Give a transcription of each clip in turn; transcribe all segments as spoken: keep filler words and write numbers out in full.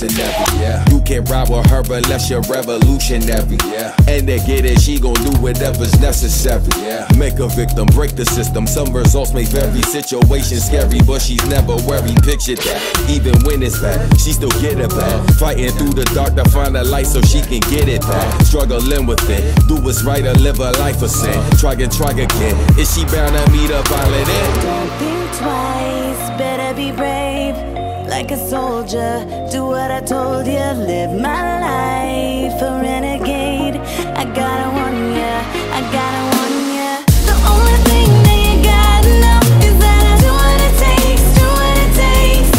mercenary. Yeah. You can ride with her unless you're revolutionary. Yeah. And they get it, she gon' do whatever's necessary. Yeah. Make a victim, break the system. Some results make every situation scary, but she's never worried. Picture that. Even when it's bad, she still get it back. Fighting through the dark to find a light so she can get it back. Struggling with it. Do what's right or live a life of sin. Try and try again. Is she bound to meet a violent end? Don't think twice, better be brave. Like a soldier, do what I told you. Live my life, a renegade. I gotta warn ya, I gotta warn ya. The only thing that you gotta know is that I do what it takes, do what it takes.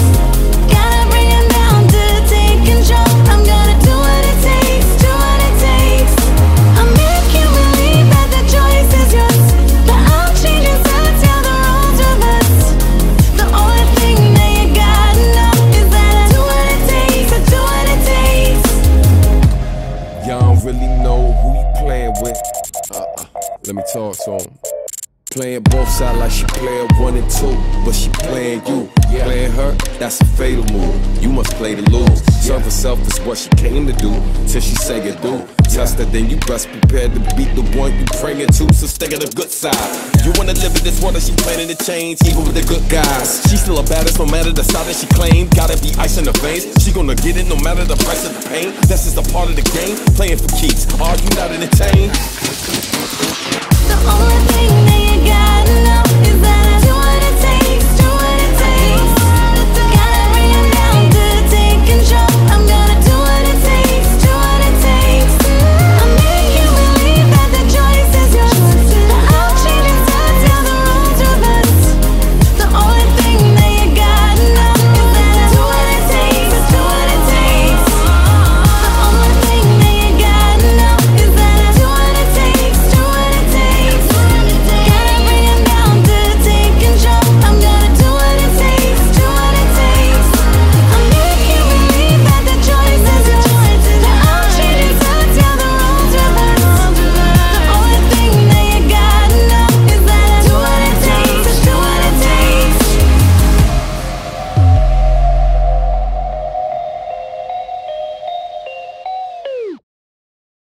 Gotta bring it down to take control. I'm gonna do what it takes, do what it takes. I'll make you believe that the choice is yours, that I'll change it so it's how the roads reverse. The only thing that you gotta know is that I do what it takes, I do what it takes. Y'all don't really know who you playing with. Uh-uh. Let me talk to him. Playing both sides like she playing one and two, but she playing you. Yeah. Playing her, that's a fatal move. You must play to lose. Serve yeah. herself is what she came to do, till she say it do. Test her, then you best prepared to beat the one you praying to. So stay on the good side. You wanna live in this world that she planning to change, even with the good guys. She still a badass no matter the side that she claimed. Gotta be ice in her veins. She gonna get it no matter the price of the pain. That's just a part of the game. Playing for keeps. Are you not entertained? The only thing they